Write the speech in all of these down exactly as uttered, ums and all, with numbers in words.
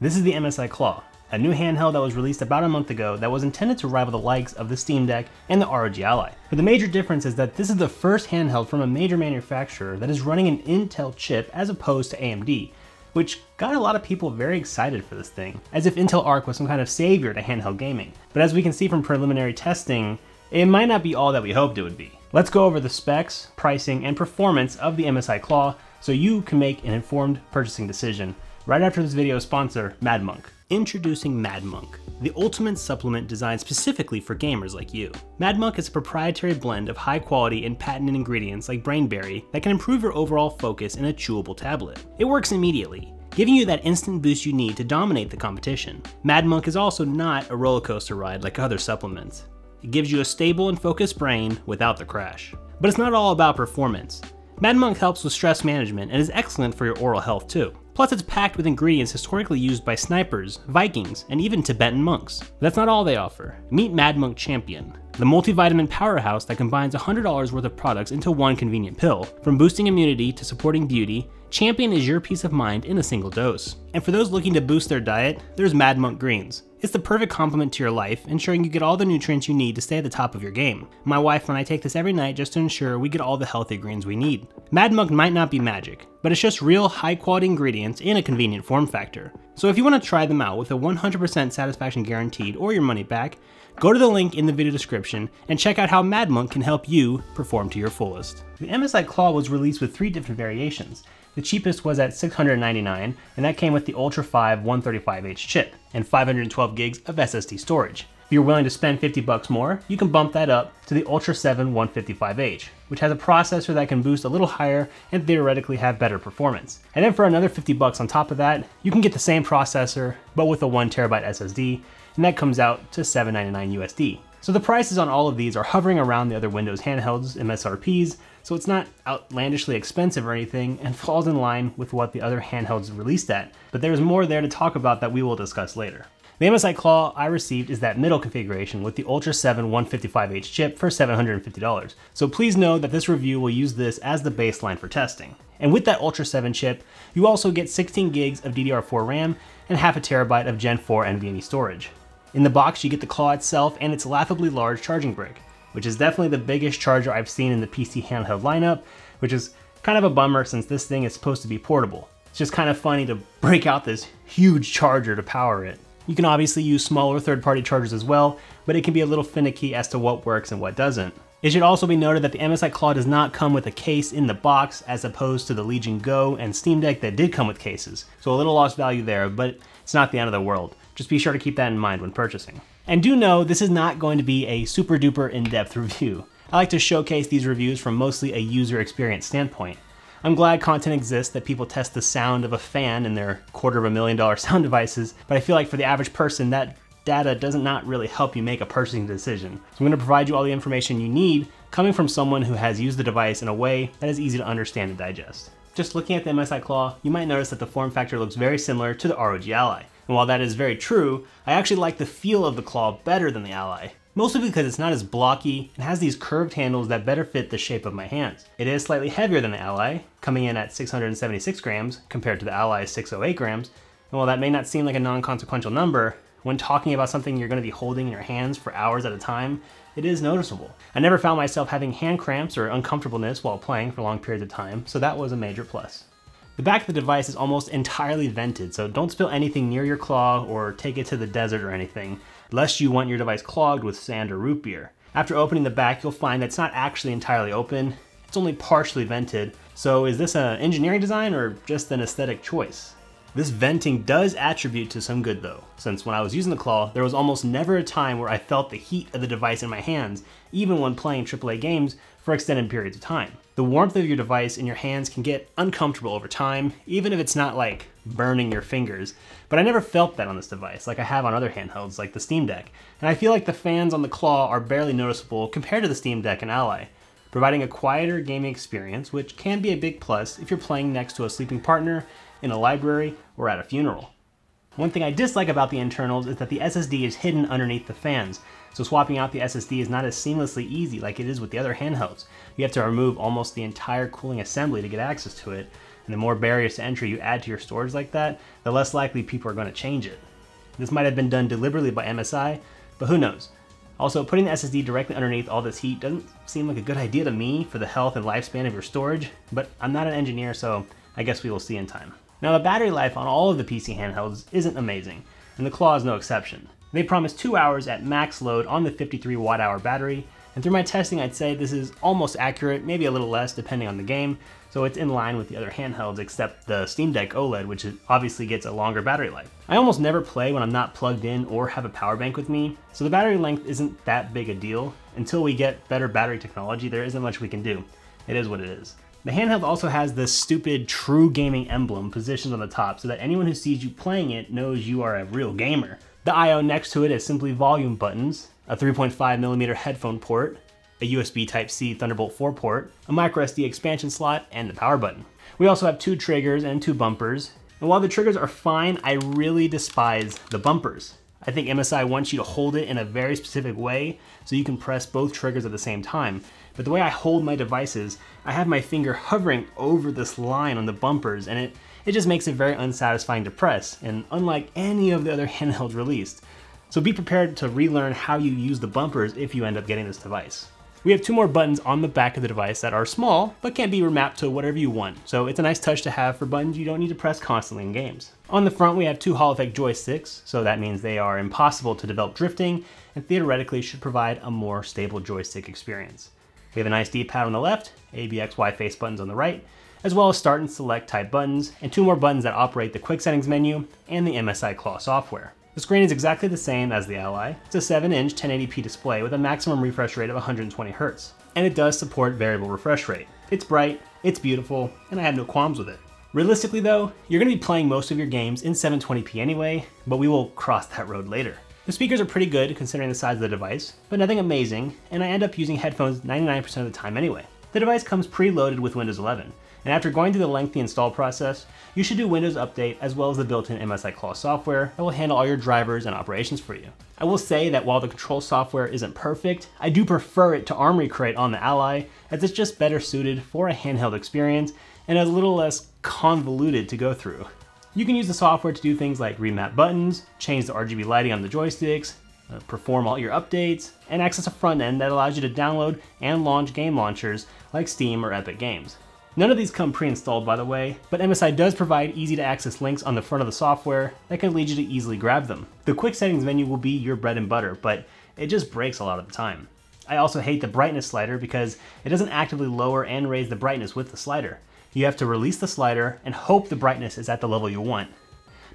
This is the M S I Claw, a new handheld that was released about a month ago that was intended to rival the likes of the Steam Deck and the R O G Ally. But the major difference is that this is the first handheld from a major manufacturer that is running an Intel chip as opposed to A M D, which got a lot of people very excited for this thing, as if Intel Arc was some kind of savior to handheld gaming. But as we can see from preliminary testing, it might not be all that we hoped it would be. Let's go over the specs, pricing, and performance of the M S I Claw so you can make an informed purchasing decision. Right after this video's sponsor, Mad Monk. Introducing Mad Monk, the ultimate supplement designed specifically for gamers like you. Mad Monk is a proprietary blend of high quality and patented ingredients like Brainberry that can improve your overall focus in a chewable tablet. It works immediately, giving you that instant boost you need to dominate the competition. Mad Monk is also not a roller coaster ride like other supplements. It gives you a stable and focused brain without the crash. But it's not all about performance. Mad Monk helps with stress management and is excellent for your oral health too. Plus, it's packed with ingredients historically used by snipers, Vikings, and even Tibetan monks. But that's not all they offer. Meet Mad Monk Champion, the multivitamin powerhouse that combines one hundred dollars worth of products into one convenient pill. From boosting immunity to supporting beauty, Champion is your peace of mind in a single dose. And for those looking to boost their diet, there's Mad Monk Greens. It's the perfect complement to your life, ensuring you get all the nutrients you need to stay at the top of your game. My wife and I take this every night just to ensure we get all the healthy greens we need. Mad Monk might not be magic, but it's just real high-quality ingredients in a convenient form factor. So if you want to try them out with a one hundred percent satisfaction guaranteed or your money back, go to the link in the video description and check out how Mad Monk can help you perform to your fullest. The M S I Claw was released with three different variations. The cheapest was at six hundred ninety-nine dollars, and that came with the Ultra five one thirty-five H chip and five hundred twelve gigs of S S D storage. If you're willing to spend fifty bucks more, you can bump that up to the Ultra seven one fifty-five H, which has a processor that can boost a little higher and theoretically have better performance. And then for another fifty bucks on top of that, you can get the same processor, but with a one terabyte S S D, and that comes out to seven ninety-nine U S D. So the prices on all of these are hovering around the other Windows handhelds M S R Ps, so it's not outlandishly expensive or anything and falls in line with what the other handhelds released at, but there's more there to talk about that we will discuss later. The M S I Claw I received is that middle configuration with the Ultra seven one fifty-five H chip for seven hundred fifty dollars, so please know that this review will use this as the baseline for testing. And with that Ultra seven chip, you also get sixteen gigs of D D R four RAM and half a terabyte of Gen four NVMe storage. In the box, you get the Claw itself and its laughably large charging brick, which is definitely the biggest charger I've seen in the P C handheld lineup, which is kind of a bummer since this thing is supposed to be portable. It's just kind of funny to break out this huge charger to power it. You can obviously use smaller third-party chargers as well, but it can be a little finicky as to what works and what doesn't. It should also be noted that the M S I Claw does not come with a case in the box as opposed to the Legion Go and Steam Deck that did come with cases, so a little lost value there, but it's not the end of the world. Just be sure to keep that in mind when purchasing. And do know this is not going to be a super duper in-depth review. I like to showcase these reviews from mostly a user experience standpoint. I'm glad content exists that people test the sound of a fan in their quarter of a million dollar sound devices, but I feel like for the average person that data does not really help you make a purchasing decision. So I'm going to provide you all the information you need coming from someone who has used the device in a way that is easy to understand and digest. Just looking at the M S I Claw, you might notice that the form factor looks very similar to the R O G Ally. And while that is very true, I actually like the feel of the Claw better than the Ally, mostly because it's not as blocky and has these curved handles that better fit the shape of my hands. It is slightly heavier than the Ally, coming in at six hundred seventy-six grams compared to the Ally's six hundred eight grams, and while that may not seem like a non-consequential number, when talking about something you're going to be holding in your hands for hours at a time, it is noticeable. I never found myself having hand cramps or uncomfortableness while playing for long periods of time, so that was a major plus. The back of the device is almost entirely vented, so don't spill anything near your Claw or take it to the desert or anything, lest you want your device clogged with sand or root beer. After opening the back, you'll find that it's not actually entirely open, it's only partially vented. So is this an engineering design or just an aesthetic choice? This venting does attribute to some good though, since when I was using the Claw, there was almost never a time where I felt the heat of the device in my hands, even when playing triple A games for extended periods of time. The warmth of your device in your hands can get uncomfortable over time, even if it's not like burning your fingers, but I never felt that on this device like I have on other handhelds like the Steam Deck, and I feel like the fans on the Claw are barely noticeable compared to the Steam Deck and Ally, providing a quieter gaming experience, which can be a big plus if you're playing next to a sleeping partner, in a library, or at a funeral. One thing I dislike about the internals is that the S S D is hidden underneath the fans, so swapping out the S S D is not as seamlessly easy like it is with the other handhelds. You have to remove almost the entire cooling assembly to get access to it, And the more barriers to entry you add to your storage like that, the less likely people are going to change it. This might have been done deliberately by M S I, but who knows? Also, putting the S S D directly underneath all this heat doesn't seem like a good idea to me for the health and lifespan of your storage, but I'm not an engineer, so I guess we will see in time. Now, the battery life on all of the P C handhelds isn't amazing, and the Claw is no exception. They promise two hours at max load on the fifty-three watt hour battery, and through my testing, I'd say this is almost accurate, maybe a little less depending on the game, so it's in line with the other handhelds except the Steam Deck OLED, which obviously gets a longer battery life. I almost never play when I'm not plugged in or have a power bank with me, so the battery length isn't that big a deal. Until we get better battery technology, there isn't much we can do. It is what it is. The handheld also has this stupid True Gaming emblem positioned on the top so that anyone who sees you playing it knows you are a real gamer. The I O next to it is simply volume buttons, a three point five millimeter headphone port, a U S B Type-C Thunderbolt four port, a microSD expansion slot, and the power button. We also have two triggers and two bumpers, and while the triggers are fine, I really despise the bumpers. I think M S I wants you to hold it in a very specific way so you can press both triggers at the same time, but the way I hold my devices, I have my finger hovering over this line on the bumpers, and it, it just makes it very unsatisfying to press, and unlike any of the other handhelds released. So be prepared to relearn how you use the bumpers if you end up getting this device. We have two more buttons on the back of the device that are small, but can be remapped to whatever you want, so it's a nice touch to have for buttons you don't need to press constantly in games. On the front, we have two Hall effect joysticks, so that means they are impossible to develop drifting, and theoretically should provide a more stable joystick experience. We have a nice D-pad on the left, A B X Y face buttons on the right, as well as start and select type buttons, and two more buttons that operate the quick settings menu and the M S I Claw software. The screen is exactly the same as the Ally. It's a seven inch ten eighty p display with a maximum refresh rate of one hundred twenty hertz, and it does support variable refresh rate. It's bright, it's beautiful, and I have no qualms with it. Realistically though, you're going to be playing most of your games in seven twenty p anyway, but we will cross that road later. The speakers are pretty good considering the size of the device, but nothing amazing, and I end up using headphones ninety-nine percent of the time anyway. The device comes preloaded with Windows eleven, and after going through the lengthy install process, you should do Windows Update as well as the built-in M S I Claw software that will handle all your drivers and operations for you. I will say that while the control software isn't perfect, I do prefer it to Armory Crate on the Ally, as it's just better suited for a handheld experience and a little less convoluted to go through. You can use the software to do things like remap buttons, change the R G B lighting on the joysticks, Uh, perform all your updates, and access a front end that allows you to download and launch game launchers like Steam or Epic Games. None of these come pre-installed, by the way, but M S I does provide easy to access links on the front of the software that can lead you to easily grab them. The quick settings menu will be your bread and butter, but it just breaks a lot of the time. I also hate the brightness slider because it doesn't actively lower and raise the brightness with the slider. You have to release the slider and hope the brightness is at the level you want.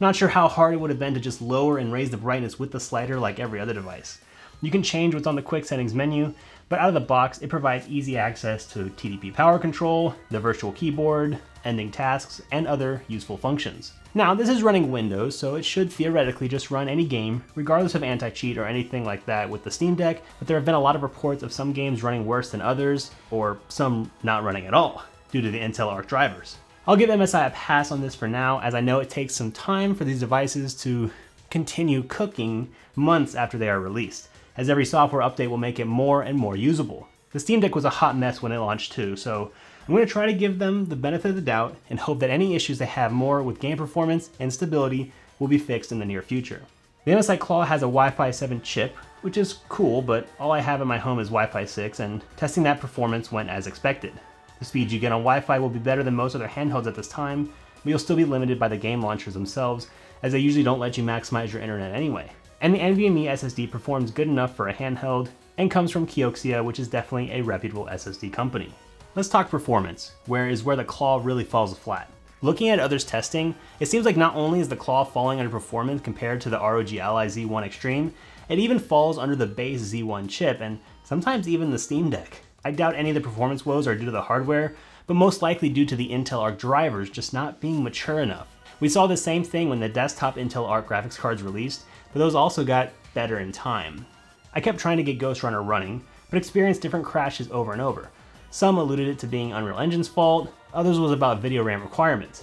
Not sure how hard it would have been to just lower and raise the brightness with the slider like every other device. You can change what's on the quick settings menu, but out of the box, it provides easy access to T D P power control, the virtual keyboard, ending tasks, and other useful functions. Now, this is running Windows, so it should theoretically just run any game, regardless of anti-cheat or anything like that with the Steam Deck, but there have been a lot of reports of some games running worse than others, or some not running at all, due to the Intel Arc drivers. I'll give M S I a pass on this for now, as I know it takes some time for these devices to continue cooking months after they are released, as every software update will make it more and more usable. The Steam Deck was a hot mess when it launched too, so I'm going to try to give them the benefit of the doubt and hope that any issues they have more with game performance and stability will be fixed in the near future. The M S I Claw has a Wi-Fi seven chip, which is cool, but all I have in my home is Wi-Fi six, and testing that performance went as expected. The speeds you get on Wi-Fi will be better than most other handhelds at this time, but you'll still be limited by the game launchers themselves, as they usually don't let you maximize your internet anyway. And the NVMe S S D performs good enough for a handheld, and comes from Kioxia, which is definitely a reputable S S D company. Let's talk performance, where is where the Claw really falls flat. Looking at others' testing, it seems like not only is the Claw falling under performance compared to the R O G Ally Z one Extreme, it even falls under the base Z one chip, and sometimes even the Steam Deck. I doubt any of the performance woes are due to the hardware, but most likely due to the Intel Arc drivers just not being mature enough. We saw the same thing when the desktop Intel Arc graphics cards released, but those also got better in time. I kept trying to get Ghost Runner running, but experienced different crashes over and over. Some alluded it to being Unreal Engine's fault, others was about video RAM requirements.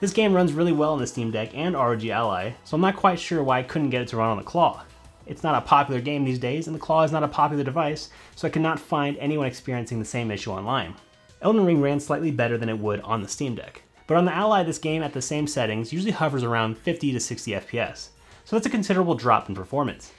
This game runs really well on the Steam Deck and R O G Ally, so I'm not quite sure why I couldn't get it to run on the Claw. It's not a popular game these days, and the Claw is not a popular device, so I could not find anyone experiencing the same issue online. Elden Ring ran slightly better than it would on the Steam Deck, But on the Ally, this game at the same settings usually hovers around fifty to sixty F P S, so that's a considerable drop in performance.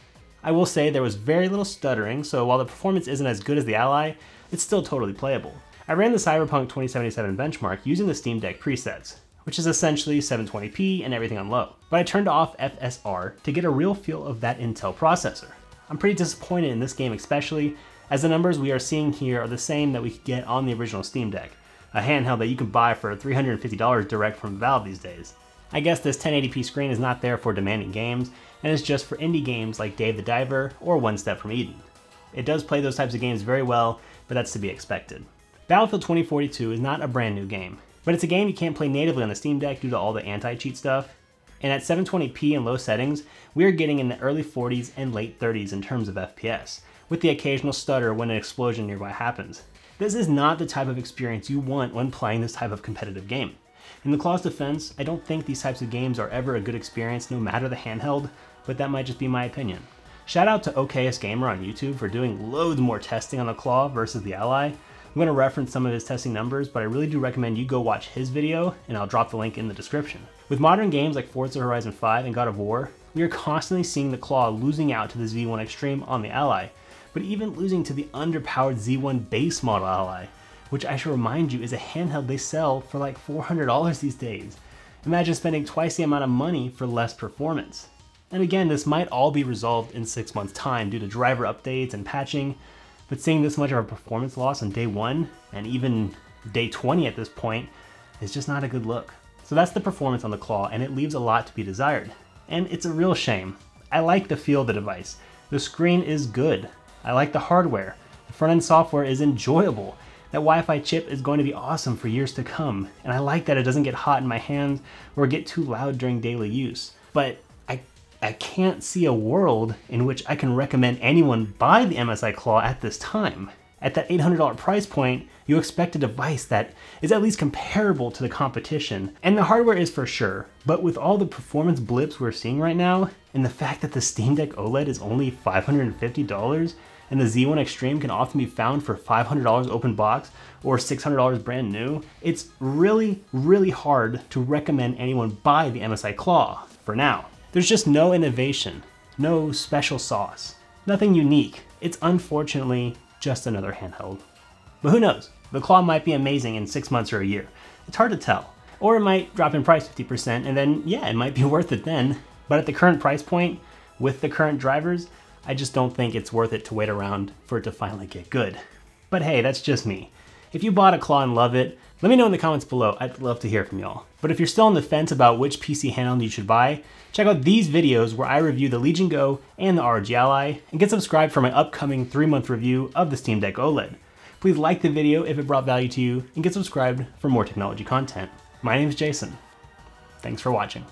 I will say there was very little stuttering, so while the performance isn't as good as the Ally, it's still totally playable. I ran the Cyberpunk twenty seventy-seven benchmark using the Steam Deck presets, which is essentially seven twenty p and everything on low, but I turned off F S R to get a real feel of that Intel processor. I'm pretty disappointed in this game especially, as the numbers we are seeing here are the same that we could get on the original Steam Deck, a handheld that you can buy for three hundred fifty dollars direct from Valve these days. I guess this ten eighty p screen is not there for demanding games, and it's just for indie games like Dave the Diver or One Step from Eden. It does play those types of games very well, but that's to be expected. Battlefield twenty forty-two is not a brand new game, but it's a game you can't play natively on the Steam Deck due to all the anti-cheat stuff, and at seven twenty p and low settings, we are getting in the early forties and late thirties in terms of F P S, with the occasional stutter when an explosion nearby happens. This is not the type of experience you want when playing this type of competitive game. In the Claw's defense, I don't think these types of games are ever a good experience no matter the handheld, but that might just be my opinion. Shout out to O K S Gamer on YouTube for doing loads more testing on the Claw versus the Ally. I'm going to reference some of his testing numbers, but I really do recommend you go watch his video, and I'll drop the link in the description. With modern games like Forza Horizon five and God of War, we are constantly seeing the Claw losing out to the Z one Extreme on the Ally, but even losing to the underpowered Z one base model Ally, which I should remind you is a handheld they sell for like four hundred dollars these days. Imagine spending twice the amount of money for less performance. And again, this might all be resolved in six months time due to driver updates and patching, but seeing this much of a performance loss on day one and even day twenty at this point is just not a good look. So that's the performance on the Claw, and it leaves a lot to be desired. And it's a real shame. I like the feel of the device. The screen is good. I like the hardware. The front-end software is enjoyable. That Wi-Fi chip is going to be awesome for years to come, and I like that it doesn't get hot in my hands or get too loud during daily use. But I, I can't see a world in which I can recommend anyone buy the M S I Claw at this time. At that eight hundred dollar price point, you expect a device that is at least comparable to the competition, and the hardware is for sure, but with all the performance blips we're seeing right now, and the fact that the Steam Deck OLED is only five hundred fifty dollars, and the Z one Extreme can often be found for five hundred dollars open box or six hundred dollars brand new, it's really, really hard to recommend anyone buy the M S I Claw for now. There's just no innovation, no special sauce, nothing unique. It's unfortunately just another handheld. But who knows? The Claw might be amazing in six months or a year. It's hard to tell. Or it might drop in price fifty percent, and then yeah, it might be worth it then. But at the current price point, with the current drivers, I just don't think it's worth it to wait around for it to finally get good. But hey, that's just me. If you bought a Claw and love it, let me know in the comments below. I'd love to hear from y'all. But if you're still on the fence about which P C handheld you should buy, check out these videos where I review the Legion Go and the R O G Ally, and get subscribed for my upcoming three month review of the Steam Deck OLED. Please like the video if it brought value to you, and get subscribed for more technology content. My name is Jason. Thanks for watching.